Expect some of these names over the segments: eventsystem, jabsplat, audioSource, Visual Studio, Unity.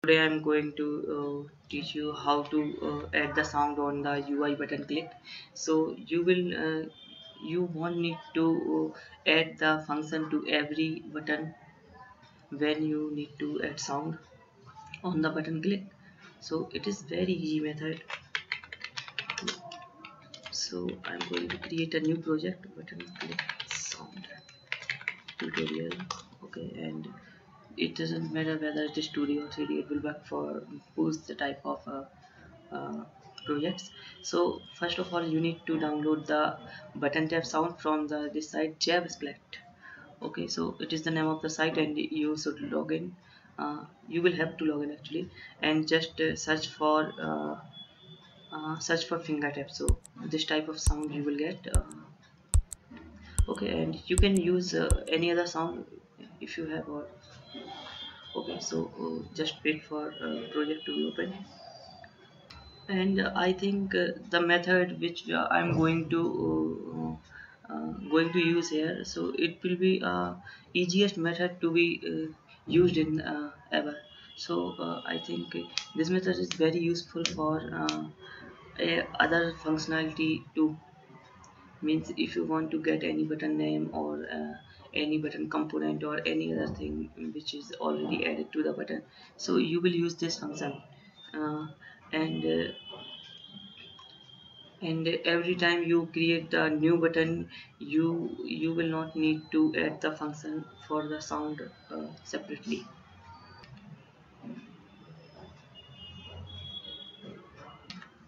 Today I'm going to teach you how to add the sound on the UI button click. So you won't need to add the function to every button when you need to add sound on the button click. So it is very easy method. So I'm going to create a new project, button click sound tutorial. Okay, and it doesn't matter whether it is 2D or 3D, it will work for both the type of projects. So first of all, you need to download the button tab sound from this site, Jabsplat. Okay, so it is the name of the site and you should log in. You will have to log in actually, and just search for fingertap. So this type of sound you will get. Okay, and you can use any other sound if you have. Or okay, so just wait for project to be open, and I think the method which I'm going to use here, so it will be easiest method to be used in ever. So I think this method is very useful for other functionality too. Means if you want to get any button name or any button component or any other thing which is already added to the button, so you will use this function, and every time you create a new button, you will not need to add the function for the sound separately.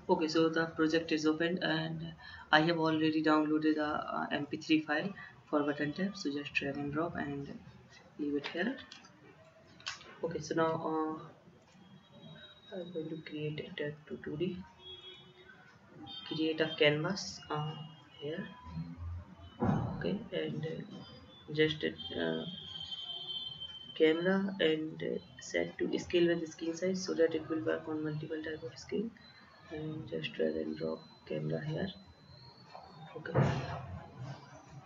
Okay, so the project is opened and I have already downloaded a mp3 file for button tab, so just drag and drop and leave it here. Okay, so now I'm going to create a tab to 2D, create a canvas here. Okay, and just camera and set to scale with screen size so that it will work on multiple type of screen, and just drag and drop camera here. Okay,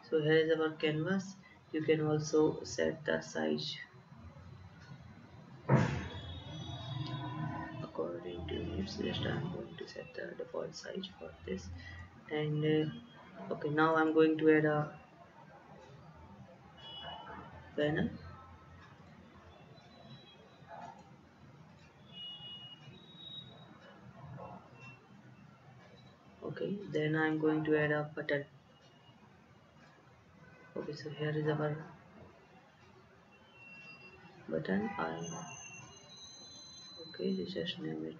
so here is our canvas. You can also set the size according to its list. I'm going to set the default size for this, and okay, now I'm going to add a banner. Okay, then I'm going to add a button. Okay, so here is our button. Okay, let's just name it.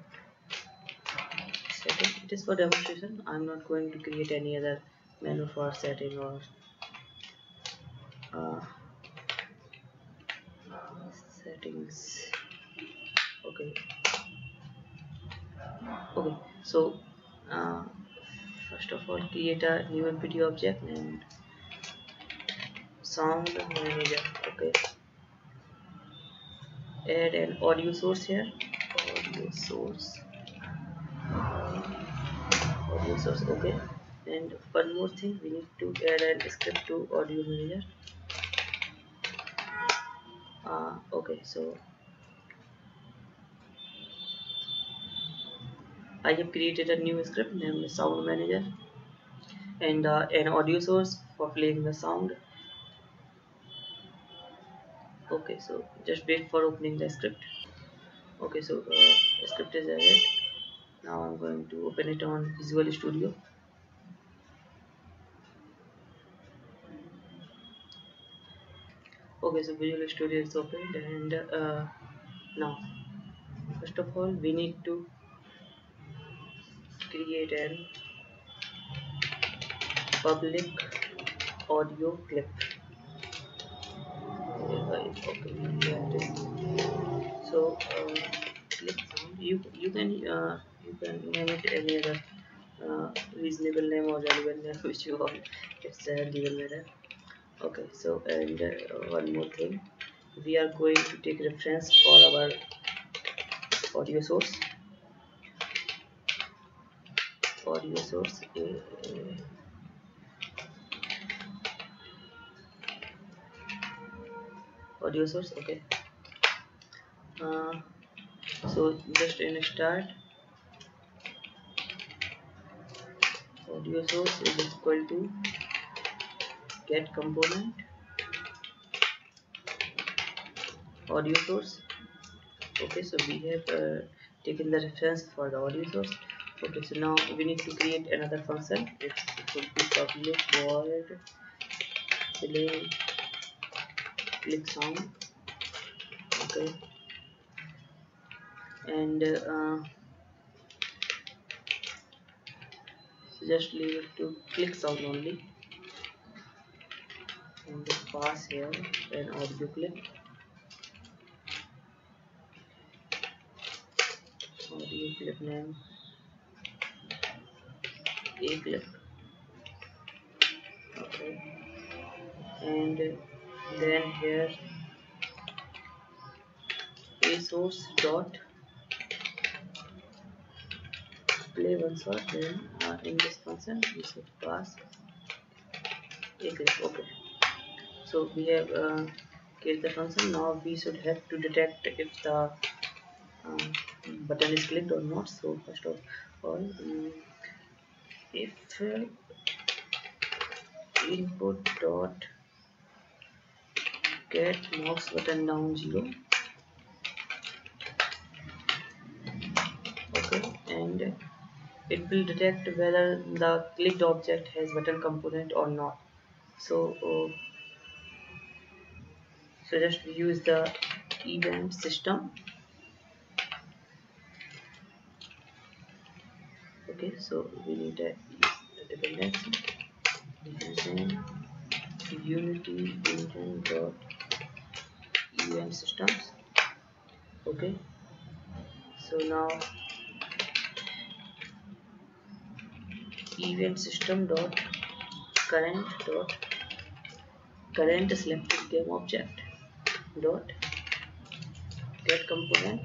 Setting. It is for demonstration. I'm not going to create any other menu for setting or settings. Okay. Okay, so first of all, create a new MPT object named sound manager. Okay, add an audio source here. Audio source. Okay, and one more thing, we need to add a script to audio manager. Okay, so I have created a new script named sound manager and an audio source for playing the sound. Okay, so just wait for opening the script. Okay, so the script is added. Now I'm going to open it on Visual Studio. Okay, so Visual Studio is opened, and now first of all we need to create an public audio clip. Okay, so clip sound. You can name it any other reasonable name or relevant name which you want. It's a real matter. Okay, so and one more thing, we are going to take reference for our audio source. Audio source audio source, okay. So just in start, audio source is equal to get component audio source. Okay, so we have taken the reference for the audio source. Okay, so now we need to create another function. It will be public void play click sound. Okay, and so just leave it to click sound only, and just pass here an audio clip. Audio clip name a clip. Okay, and then here a source dot play one shot. Then in this function we should pass a clip. Okay, so we have created the function. Now we should have to detect if the button is clicked or not. So first of all, if input dot get mouse button down 0. Okay, and it will detect whether the clicked object has button component or not. So so just use the event system. Okay, so we need a dependency using Unity engine.em systems. Okay, so now event system dot current selected game object dot get component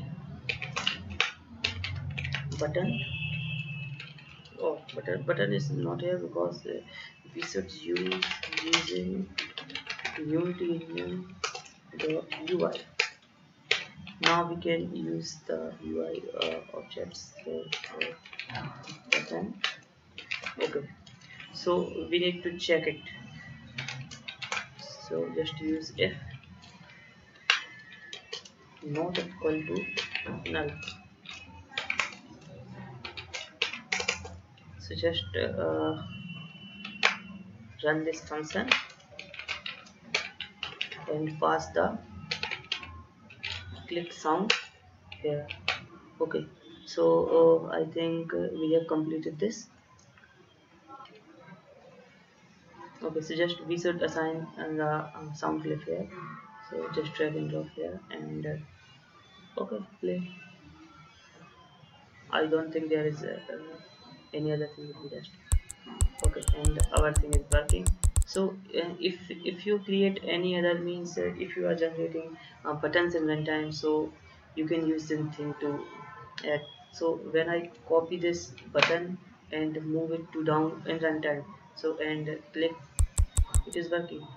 button. Oh, button is not here because we should use using Unity UI. Now we can use the UI objects for button. Okay, so we need to check it. So just use if not equal to null. So just run this function and pass the click sound here. Okay, so I think we have completed this. Okay, so just we should assign the sound clip here. So just drag and drop here and okay, play. I don't think there is any other thing will be just okay, and our thing is working. So if you create any other means, if you are generating buttons in runtime, so you can use this thing to add. So when I copy this button and move it to down in runtime, so and click, it is working.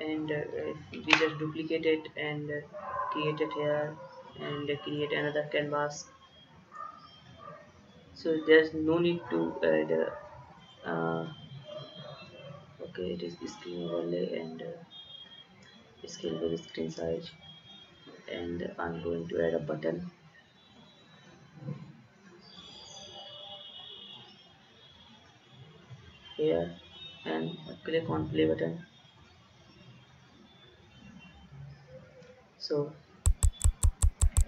And we just duplicate it and create it here and create another canvas. So there's no need to add okay, it is screen overlay and scale with screen size, and I'm going to add a button. Here and click on play button. So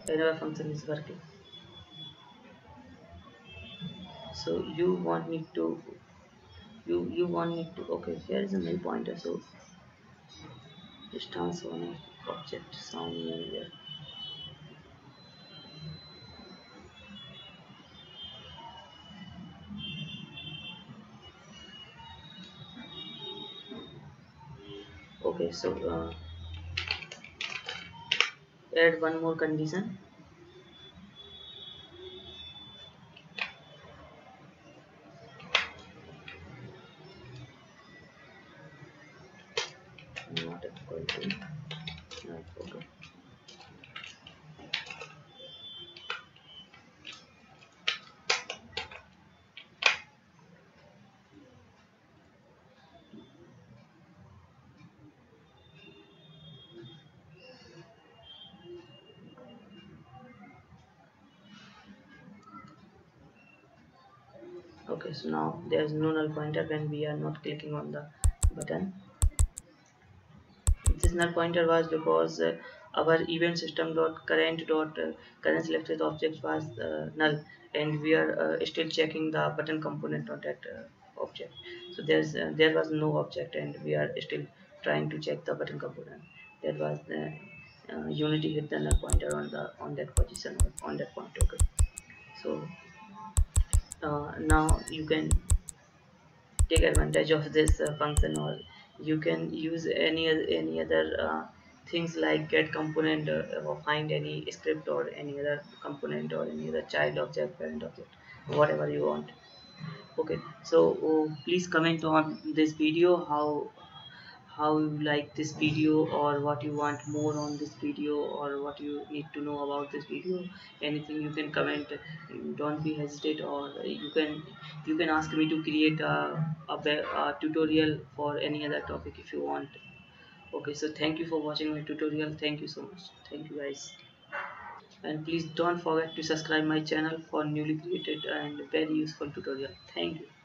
another function is working. So you want me to okay, here is a null pointer, so distance on object sound manager. Okay, so add one more condition. Not equal to no, photo. Okay, so now there is no null pointer when we are not clicking on the button. This null pointer was because our event system dot current selected object was null, and we are still checking the button component of that object. So there was no object, and we are still trying to check the button component. That was Unity hit the null pointer on that position, on that point. Okay, so now you can take advantage of this function, or you can use any other things like get component, or find any script or any other component or any other child object, parent object, whatever you want. Okay, so please comment on this video how you like this video, or what you want more on this video, or what you need to know about this video. Anything you can comment, don't be hesitate, or you can ask me to create a tutorial for any other topic if you want. Okay, so thank you for watching my tutorial. Thank you so much. Thank you guys, and please don't forget to subscribe my channel for newly created and very useful tutorial. Thank you.